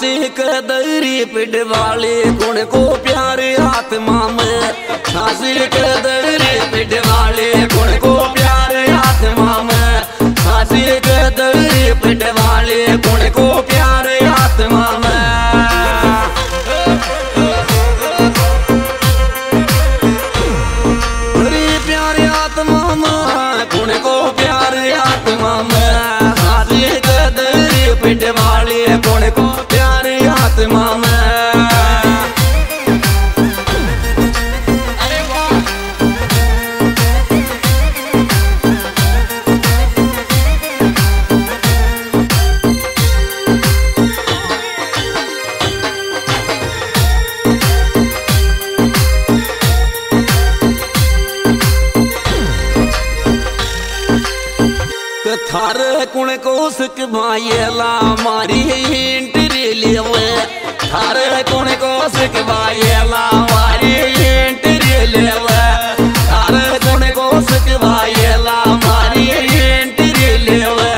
से कदरी पिंड वाले गुण को प्यारे आत्मा में, हासिल कदरी पिंड वाले गुण को प्यारे आत्मा में, हासिल कदरी पिंड वाले गुण को प्यारे आत्मा में, प्यारे आत्मा में गुण को प्यारे आत्मा में, हासिल कदरी पिंड वाले गुण को आत्मा में। अरे वाह, थार कुण को सुख भाईला मारी इंटरी लेवे, थार कुण को सुख भाईला मारी इंटरी लेवे, थार कुण को सुख भाईला मारी इंटरी लेवे।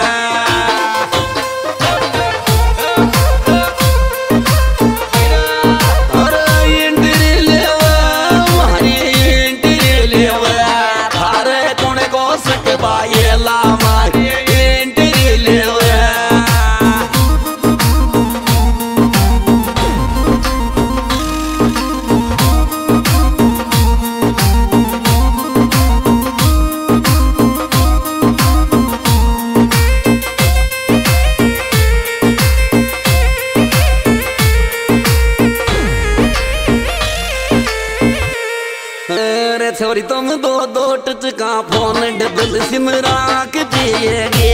छोरी तुम दो टचका फोन डबल सिम राख दिएगे,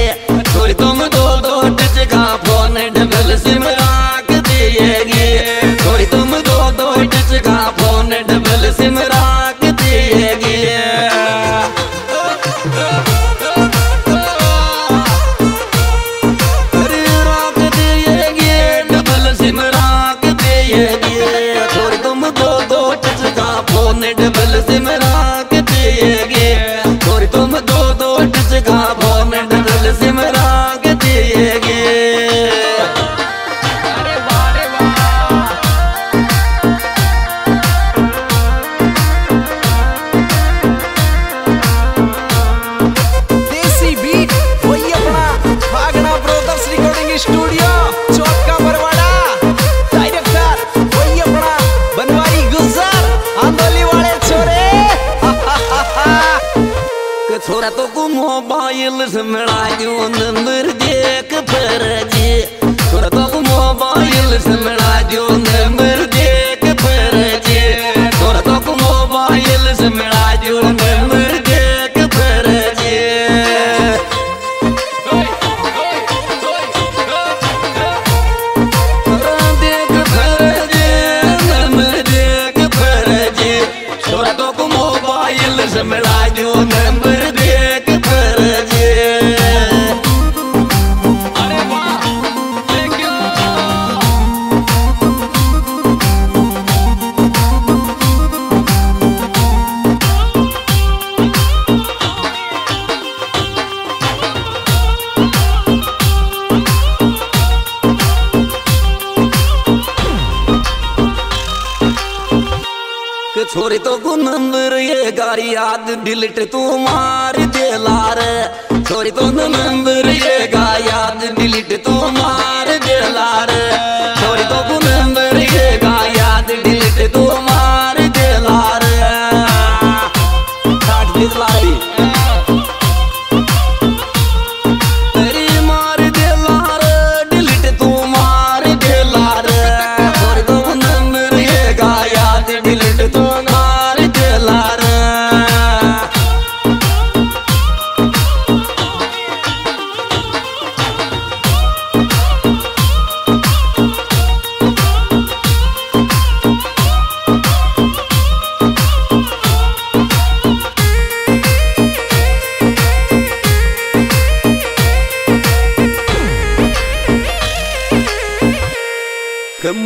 छोरी तुम दो टचका फोन डबल सिम राख दिएगे, छोरी तुम दो टचका फोन डबल सिम राख दिएगे। अरे राख दिएगे डबल सिम राख दिएगे, छोरी तुम दो टचका फोन डबल सिम छोरा तो को मोबाइल समड़ायो नंबर देख पर जे, छोरा तो को मोबाइल समड़ायो नंबर देख पर जे, छोरा तो को मोबाइल समड़ायो नंबर देख पर जे। देख पर जे नंबर देख पर जे, छोरा तो को मोबाइल समड़ायो नंबर। छोरी तो को नंबर ये गारी याद डिलीट तू मार देला रे, छोरी तो नंबर ये गा याद डिलीट तू मार देला रे, छोरी तो को नंबर ये गा याद डिलीट तू मार देला रे। काट देला रे, तेरी मार देला रे डिलीट तू मार देला रे, छोरी तो नंबर ये गा याद डिलीट तू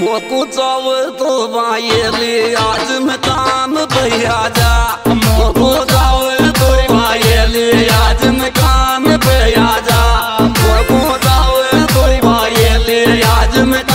मोको जाव तो बायले आज में काम भैया जा, मोको जाव तो बायले आज में काम भैया जा, मोको जाव तो बायले आज में काम।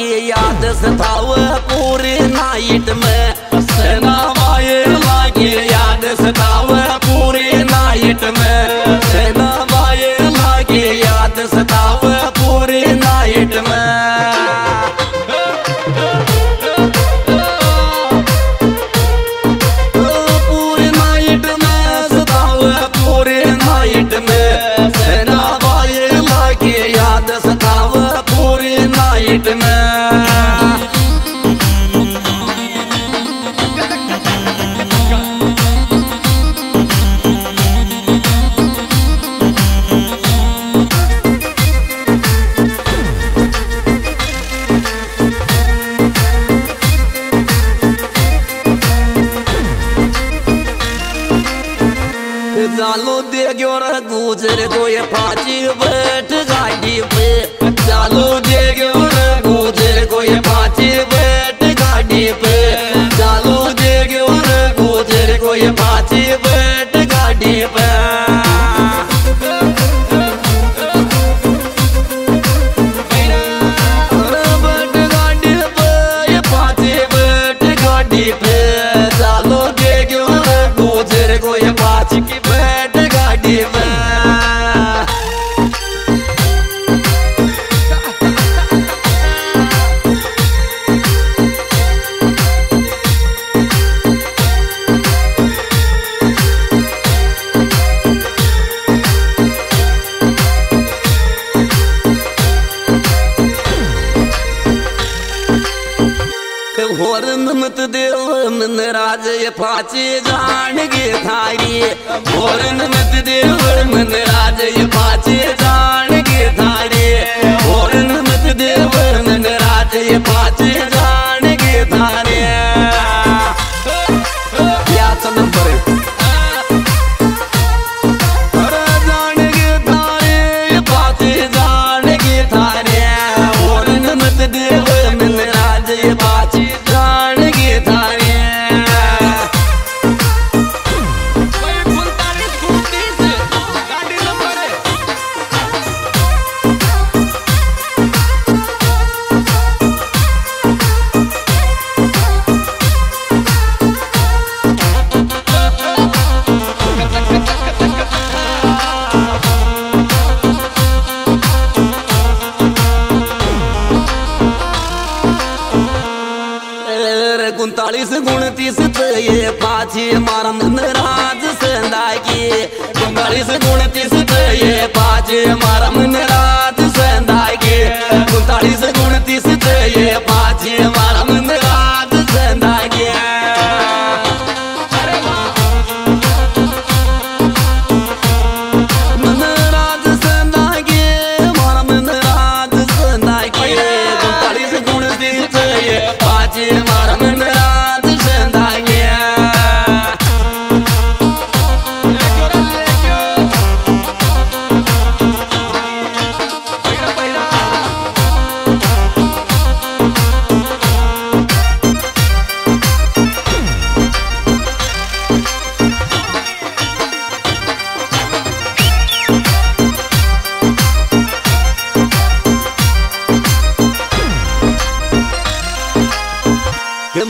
याद सताव पूरी नाइट में सेना वाये लागे, याद सताव पूरी नाइट में सेना वाये लागे, याद सताव पूरी नाइट में। गुजर तो ये पाची बैठ गाड़ी पे चालू दे गयो रे, गुजर को ये पाची बैठ गाड़ी पे चालू दे गयो रे, गुजर को ये पाची बैठ गाड़ी पे। बैठ गाड़ी पे ये पाची बैठ गाड़ी पे चालू दे गयो रे, गुजर को ये पाची की बैठ गाड़ी पे। पाची जान गे थारी होरन मत देव मन राज, ये पाची जान गे थारी होरन मत देव मन राज, ये पाची जान गे थारी। याद नंबर अरे जान गे थारी, ये पाची जान गे थारी होरन मत देव मन राज, ये पाची जान गे थारी।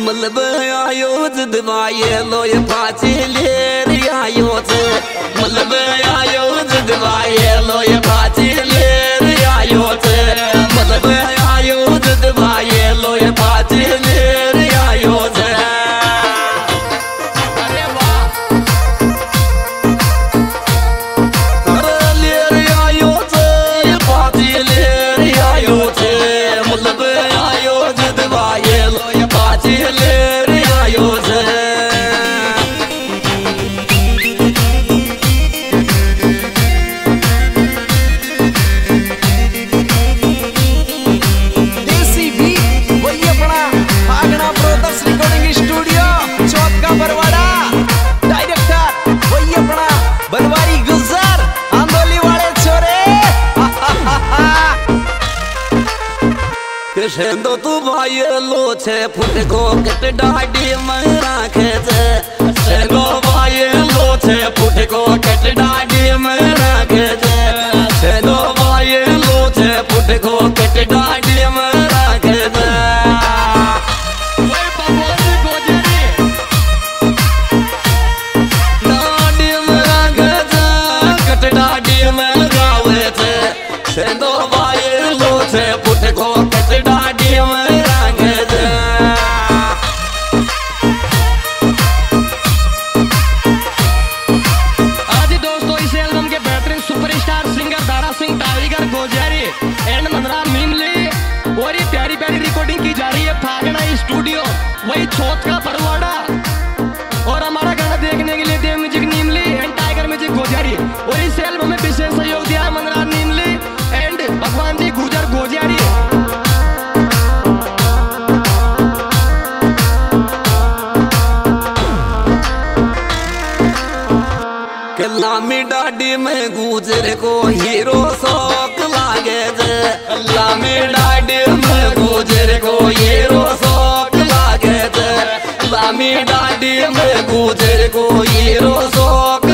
But कृष्ण तू भाई लो छे फुट को कट डाडी में राखे छे सेनो भाई लो छे फुट को कट डाडी में राखे छे सेनो भाई लो छे फुट को कट डाडी में राखे छे ओए बाबा जी गोजरी डाडी में राखे छे कट डाडी में गावे छे सेनो भाई लो छे फुट को स्टूडियो वही छोट का परवाड़ा और हमारा गाना देखने के लिए देव म्यूजिक नीमली एंड टाइगर म्यूजिक गोजारी और इस एल्बम में विशेष सहयोग दिया है मनराज नीमली एंड भगवान जी गुर्जर गोजारी। लामी डाडी में गुजर को हीरो शौक लागे जे लामी डाडी में गुजर को हीरो लामी डाडी में गुजर को हीरो शौक